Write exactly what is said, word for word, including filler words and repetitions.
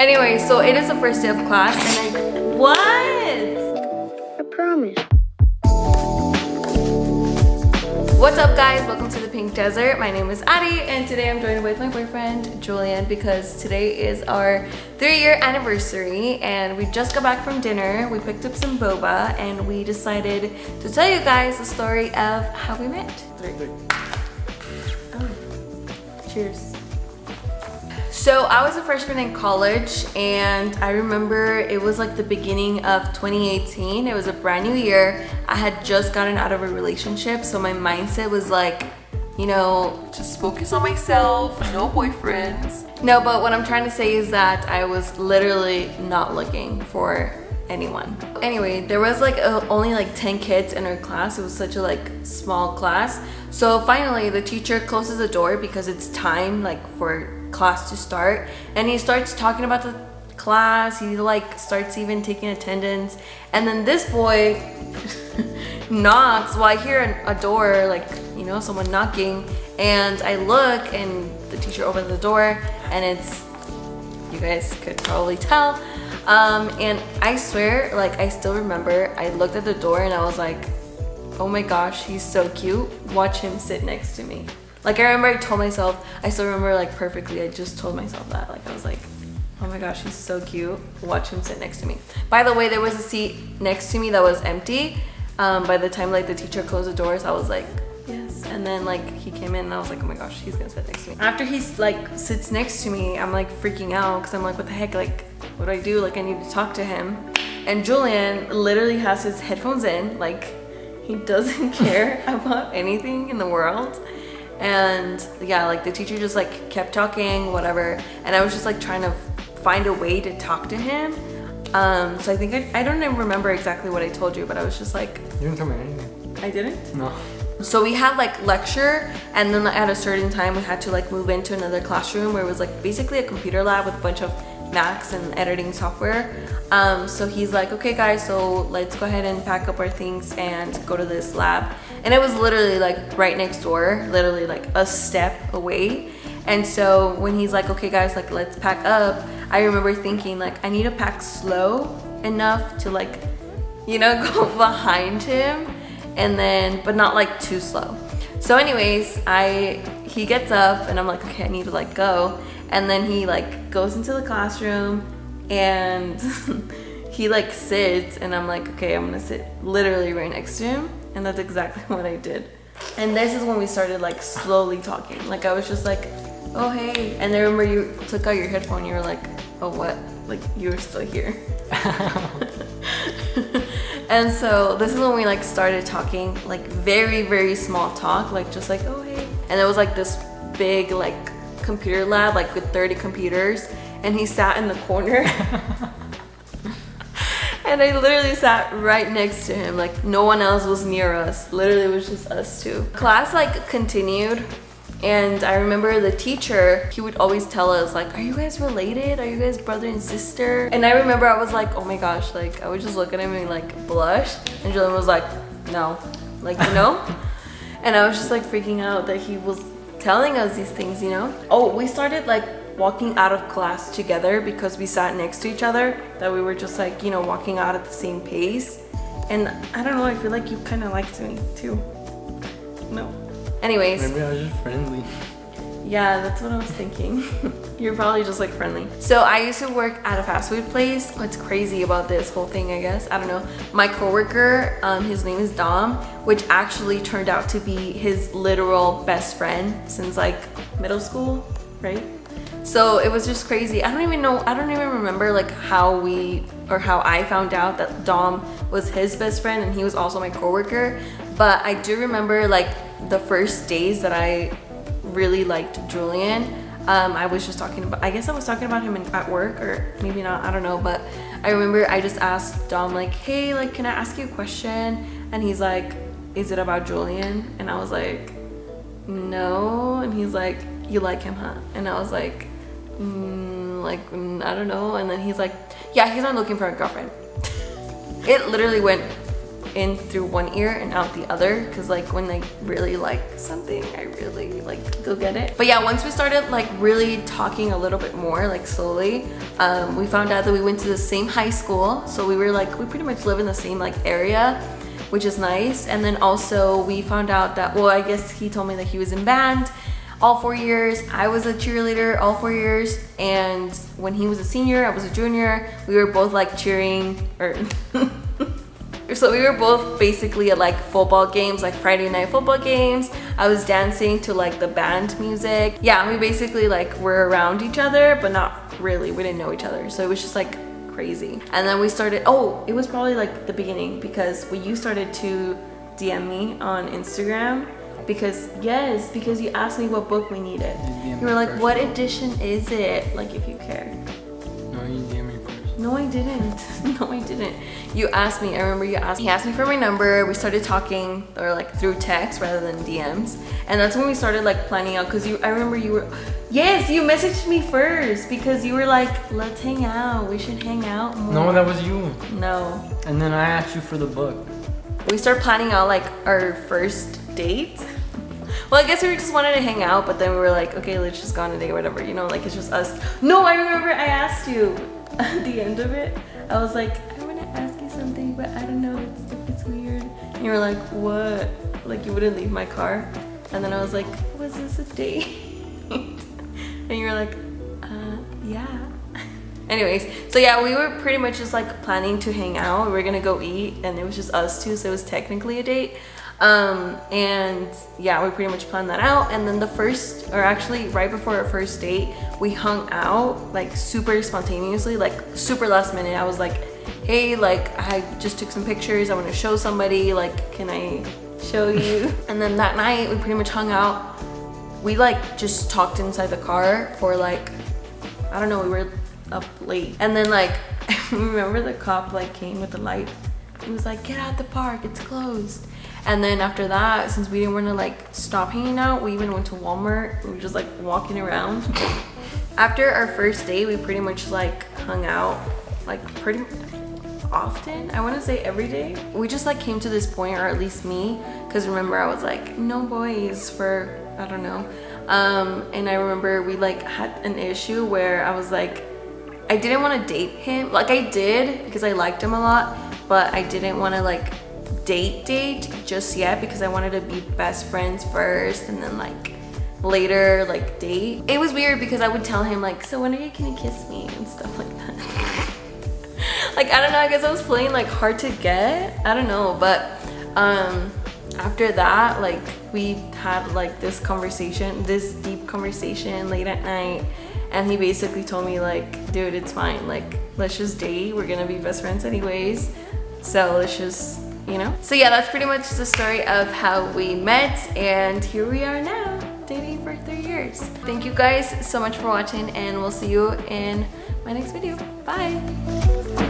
Anyway, so it is the first day of class and I... What? I promise. What's up guys, welcome to The Pink Desert. My name is Addie and today I'm joined with my boyfriend Julian because today is our three year anniversary and we just got back from dinner. We picked up some boba and we decided to tell you guys the story of how we met. Three. Three. Oh. Cheers. So I was a freshman in college and I remember it was like the beginning of twenty eighteen. It was a brand new year. I had just gotten out of a relationship, so my mindset was like, you know, just focus on myself, no boyfriends. No, but what I'm trying to say is that I was literally not looking for anyone. Anyway, there was like a, only like ten kids in our class. It was such a like small class. So finally the teacher closes the door because it's time like for class to start, and he starts talking about the class. He like starts even taking attendance, and then this boy knocks. Well, I hear an, a door, like, you know, someone knocking, and I look and the teacher opens the door, and it's, you guys could probably tell, um, and I swear, like, I still remember I looked at the door and I was like, oh my gosh, he's so cute, watch him sit next to me. Like, I remember I told myself, I still remember like perfectly, I just told myself that. Like, I was like, oh my gosh, he's so cute. Watch him sit next to me. By the way, there was a seat next to me that was empty. Um, by the time like the teacher closed the doors, I was like, yes. And then like he came in and I was like, oh my gosh, he's gonna sit next to me. After he like sits next to me, I'm like freaking out because I'm like, what the heck? Like, what do I do? Like, I need to talk to him. And Julian literally has his headphones in. Like, he doesn't care about anything in the world. And yeah, like the teacher just like kept talking, whatever, and I was just like trying to find a way to talk to him. Um, so I think I, I don't even remember exactly what I told you, but I was just like, you didn't tell me anything. I didn't? No. So we had like lecture, and then at a certain time we had to like move into another classroom where it was like basically a computer lab with a bunch of Macs and editing software. Um, so he's like, okay guys, so let's go ahead and pack up our things and go to this lab. And it was literally like right next door, literally like a step away. And so when he's like, okay guys, like let's pack up, I remember thinking like, I need to pack slow enough to like, you know, go behind him, and then, but not like too slow. So anyways, I he gets up and I'm like, okay, I need to like go. And then he like goes into the classroom and he like sits, and I'm like, okay, I'm gonna sit literally right next to him. And that's exactly what I did. And this is when we started like slowly talking. Like, I was just like, oh hey. And I remember you took out your headphone, you were like, oh what? Like, you were still here. And so this is when we like started talking, like very, very small talk, like just like, oh hey. And it was like this big like computer lab, like with thirty computers, and he sat in the corner. And I literally sat right next to him, like no one else was near us, literally it was just us two. Class like continued, and I remember the teacher, he would always tell us like, are you guys related? Are you guys brother and sister? And I remember I was like, oh my gosh, like I would just look at him and like blush, and Julian was like, no, like, you know? And I was just like freaking out that he was telling us these things, you know? Oh, we started like walking out of class together because we sat next to each other, that we were just like, you know, walking out at the same pace. And I don't know, I feel like you kind of liked me too. No. Anyways. Maybe I was just friendly. Yeah, that's what I was thinking. You're probably just like friendly. So I used to work at a fast food place. What's crazy about this whole thing, I guess, I don't know. My coworker, um, his name is Dom, which actually turned out to be his literal best friend since like middle school, right? So it was just crazy. I don't even know, I don't even remember like how we, or how I found out that Dom was his best friend and he was also my coworker. But I do remember like the first days that I really liked Julian. Um, I was just talking about, I guess I was talking about him in, at work, or maybe not, I don't know. But I remember I just asked Dom like, hey, like, can I ask you a question? And he's like, is it about Julian? And I was like, no. And he's like, you like him, huh? And I was like, Mm, like mm, I don't know. And then he's like, yeah, he's not looking for a girlfriend. It literally went in through one ear and out the other, because like when I really like something, I really like go get it. But yeah, once we started like really talking a little bit more, like slowly, um, we found out that we went to the same high school. So we were like, we pretty much live in the same like area, which is nice. And then also we found out that, well, I guess he told me that he was in band all four years. I was a cheerleader all four years. And when he was a senior, I was a junior. We were both like cheering, or so we were both basically at like football games, like Friday night football games. I was dancing to like the band music. Yeah, we basically like were around each other, but not really. We didn't know each other. So it was just like crazy. And then we started, oh, it was probably like the beginning, because when you started to D M me on Instagram, because yes, because you asked me what book we needed. You, you were like, what edition is it? Like, if you care. No, you D M me first. No, I didn't. No, I didn't. You asked me, I remember you asked me. He asked me for my number. We started talking, or like through text rather than D Ms. And that's when we started like planning out, because you, I remember you were, yes, you messaged me first, because you were like, let's hang out. We should hang out more. No, that was you. No. And then I asked you for the book. We started planning out like our first date. Well, I guess we just wanted to hang out, but then we were like, okay, let's just go on a date, whatever, you know, like it's just us. No, I remember I asked you at the end of it. I was like, I want to ask you something, but I don't know if it's, it's weird. And you were like, what? Like, you wouldn't leave my car. And then I was like, was this a date? And you were like, uh, yeah. Anyways, so yeah, we were pretty much just like planning to hang out. We were gonna go eat, and it was just us two, so it was technically a date. Um, and yeah, we pretty much planned that out. And then the first, or actually right before our first date, we hung out like super spontaneously, like super last minute. I was like, hey, like I just took some pictures. I want to show somebody, like, can I show you? And then that night we pretty much hung out. We like just talked inside the car for like, I don't know, we were up late. And then like, remember the cop like came with the light? He was like, get out the park, it's closed. And then after that, since we didn't want to like stop hanging out, we even went to Walmart. We were just like walking around. After our first date, we pretty much like hung out like pretty often. I want to say every day. We just like came to this point, or at least me, because remember I was like, no boys for, I don't know. Um, and I remember we like had an issue where I was like, I didn't want to date him. Like I did, because I liked him a lot, but I didn't want to like date date just yet, because I wanted to be best friends first and then like later like date. It was weird because I would tell him like, so when are you gonna kiss me and stuff like that. Like, I don't know, I guess I was playing like hard to get, I don't know. But um after that, like we had like this conversation, this deep conversation late at night, and he basically told me like, dude, it's fine, like let's just date, we're gonna be best friends anyways, so let's just, you know? So yeah, that's pretty much the story of how we met, and here we are now, dating for three years. Thank you guys so much for watching, and we'll see you in my next video. Bye!